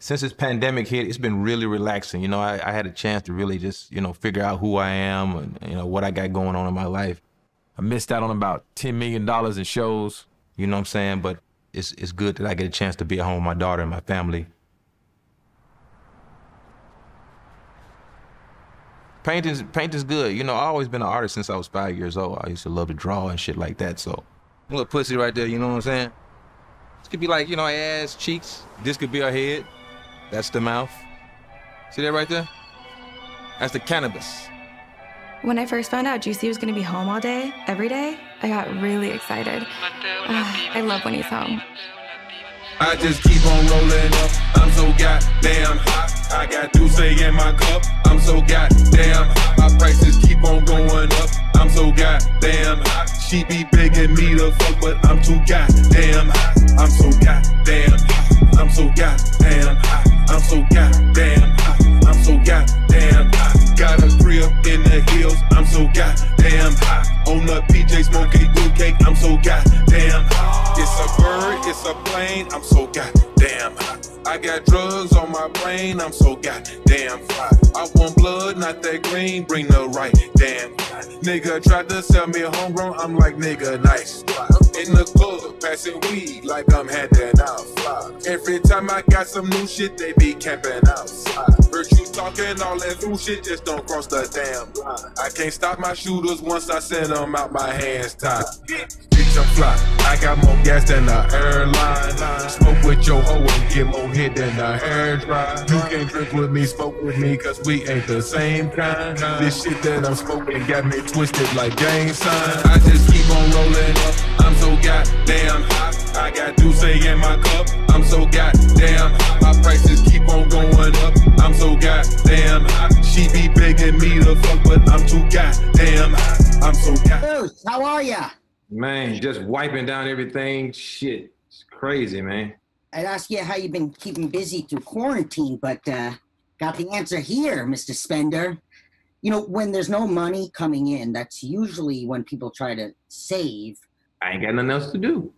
Since this pandemic hit, it's been really relaxing. You know, I had a chance to really just, you know, figure out who I am and, you know, what I got going on in my life. I missed out on about $10 million in shows, you know what I'm saying? But it's good that I get a chance to be at home with my daughter and my family. Painting's good. You know, I've always been an artist since I was 5 years old. I used to love to draw and shit like that, so. Little pussy right there, you know what I'm saying? This could be like, you know, ass, cheeks. This could be her head. That's the mouth. See that right there? That's the cannabis. When I first found out D'Ussé was gonna be home all day, every day, I got really excited. I love when he's home. I just keep on rolling up. I'm so goddamn hot. I got D'Ussé in my cup. I'm so goddamn hot. My prices keep on going up. I'm so goddamn hot. She be begging me to fuck, but I'm too goddamn hot. I'm so goddamn hot. I'm so goddamn hot. I'm so goddamn hot. I'm so goddamn hot. Got a crib in the hills. I'm so goddamn hot. On the PJ smoking glue cake. I'm so goddamn hot. It's a bird, it's a plane, I'm so goddamn hot. I got drugs on my brain, I'm so goddamn fly. I want blood, not that green, bring the right damn guy. Nigga tried to sell me homegrown, I'm like, nigga, nice fly. In the club, passing weed like I'm handing out fly. Every time I got some new shit, they be camping outside. Heard you talking all that new shit, just don't cross the damn line. I can't stop my shooters once I send them out, my hands tied. I'm fly. I got more gas than the airline. Smoke with your hoe and get more hit than the hairdryer. You can't drink with me, smoke with me, cause we ain't the same kind. This shit that I'm smoking got me twisted like Jameson. I just keep on rolling up. I'm so goddamn hot. I got D'Ussé in my cup. I'm so goddamn hot. My prices keep on going up. I'm so goddamn hot. She be begging me to fuck, but I'm too goddamn hot. I'm so goddamn. How are ya? Man, just wiping down everything, shit, it's crazy, man. I'd ask you how you've been keeping busy through quarantine, but got the answer here, Mr. Spender. You know, when there's no money coming in, that's usually when people try to save. I ain't got nothing else to do.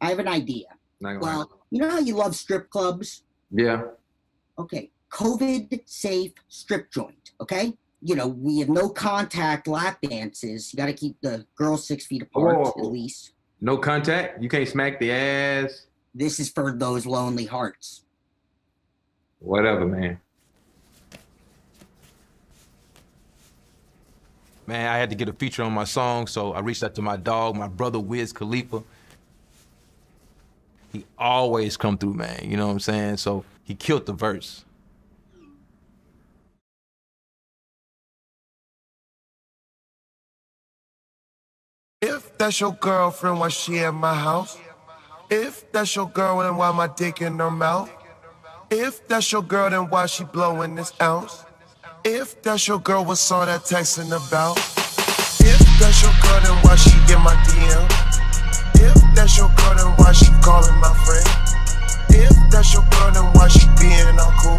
I have an idea. Well, you know how you love strip clubs? Yeah. Okay, COVID-safe strip joint, okay? You know, we have no contact lap dances. You got to keep the girls 6 feet apart, at least. No contact? You can't smack the ass? This is for those lonely hearts. Whatever, man. Man, I had to get a feature on my song, so I reached out to my dog, my brother, Wiz Khalifa. He always come through, man, you know what I'm saying? So he killed the verse. If that's your girlfriend, why she at my house? If that's your girl, then why my dick in her mouth? If that's your girl, then why she blowing this ounce? If that's your girl, what's all that texting about? If that's your girl, then why she get my DM? If that's your girl, then why she calling my friend? If that's your girl, then why she being all cool?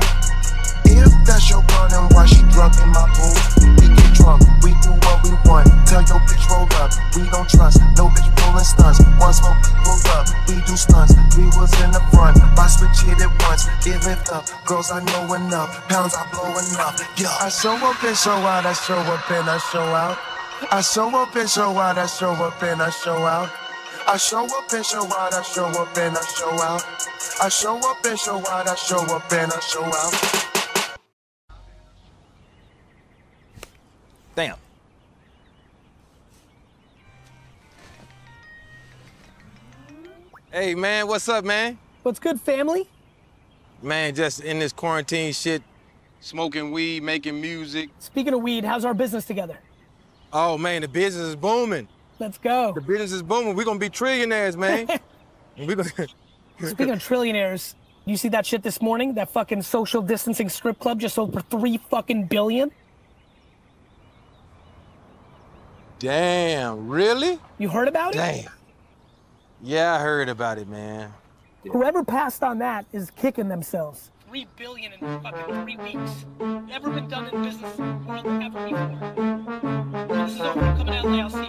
If that's your girl, then why she drunk in my pool? We get drunk, we do what we want. Tell your bitch roll up, we don't trust. No bitch pulling stunts, once more people up. We do stunts, we was in the front. I switch hit it once, give it up. Girls I know enough, pounds I blowing up. Yeah, I show up and show out, I show up and I show out. I show up and show out, I show up and I show out. I show up and show out, I show up and I show out. I show up and show out, I show up and I show out. Damn. Hey, man, what's up, man? What's good, family? Man, just in this quarantine shit, smoking weed, making music. Speaking of weed, how's our business together? Oh, man, the business is booming. Let's go. The business is booming. We're going to be trillionaires, man. We're gonna... Speaking of trillionaires, you see that shit this morning? That fucking social distancing strip club just sold for $3 fucking billion? Damn, really? You heard about it? Damn. Yeah, I heard about it, man. Whoever passed on that is kicking themselves. $3 billion in fucking 3 weeks. Never been done in business in the world ever before. This is all coming out now.